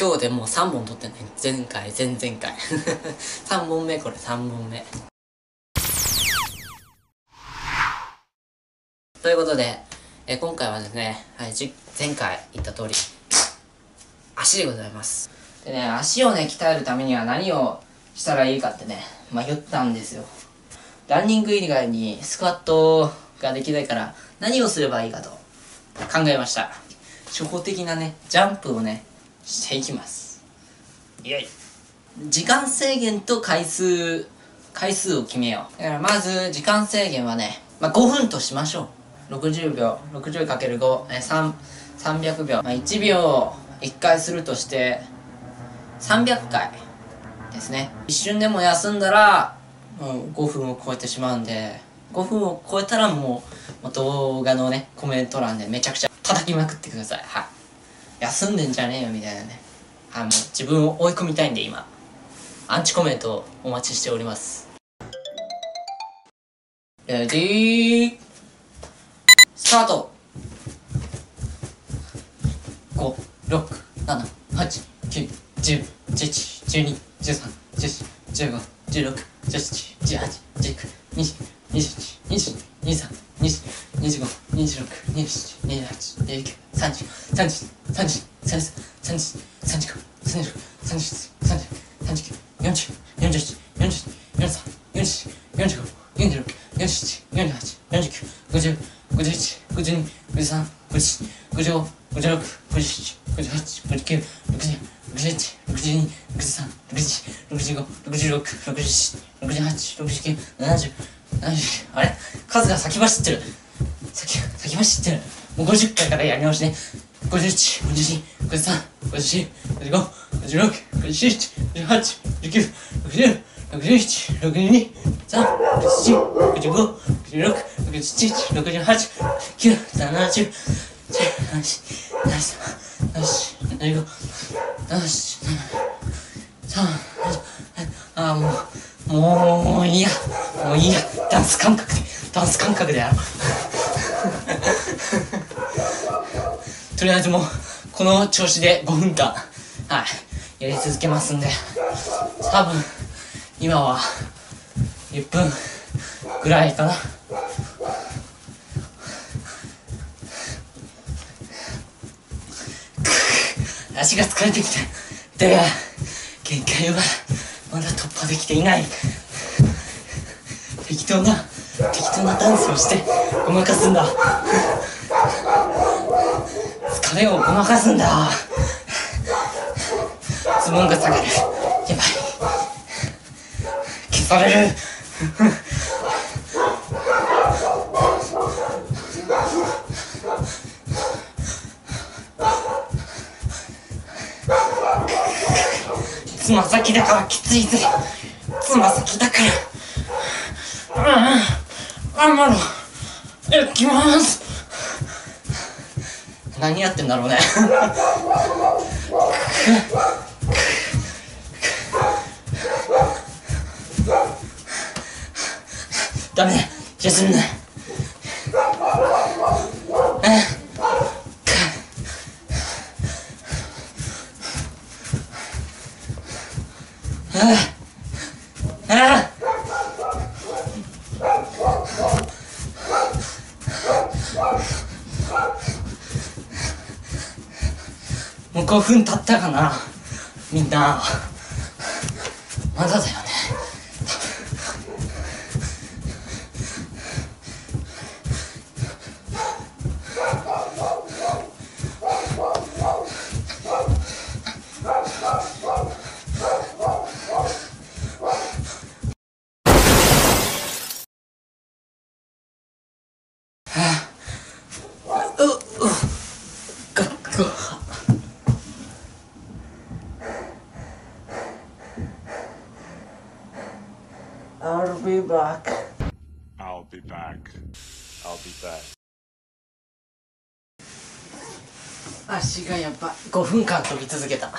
今日でもう3本撮ってない。前回、前々回。3本目、これ3本目。ということで、今回はですね、はい、前回言った通り、足でございます。でね、足をね、鍛えるためには何をしたらいいかってね、迷ったんですよ。ランニング以外にスクワットができないから、何をすればいいかと考えました。初歩的なね、ジャンプをね、していきます。イエイ。時間制限と回数を決めよう。だからまず、時間制限はね、まあ、5分としましょう。60秒、60×5、300秒。まあ、1秒1回するとして、300回ですね。一瞬でも休んだら、もう5分を超えてしまうんで、5分を超えたらもう動画のね、コメント欄でめちゃくちゃ叩きまくってください。はい。休んでんじゃねえよみたいなね。はい、もう自分を追い込みたいんで今、アンチコメントをお待ちしております。レディー、スタート !5、6、7、8、9、10、11、12、13、14、15、16、17、18、19、20、21、22、23、25、26、27、28、29、30、30、30、30、30、35、36、37、38、39、40、41、43、44、45、46、47、48、49、50、51、52、53、54、55、56、57、58、59、60、61、62、63、64、65、66、67、68、69、70、70、あれ？数が先走ってる。先走ってる。もう50回からやり直しね。51、52、53、54、55、56、57、58、19、60、61、62、3、67、55、66、67、68、9、70、78、75、ああ、もういいや。もういいや。ダンス感覚でやろう。とりあえずもうこの調子で5分間、はい、やり続けますんで、多分今は1分ぐらいかな。足が疲れてきた。だが限界はまだ突破できていない。適当なダンスをしてごまかすんだ。疲れをごまかすんだ。ズボンが下がる。やばい。消される。つま先だからきついぜ。つま先だから。頑張ろう。いきます。何やってんだろうね。ダメだ。休みない。もう5分経ったかな。みんなまだだよね。I'll be back. I'll be back. I'll be back. 足がやばい。5分間飛び続けた。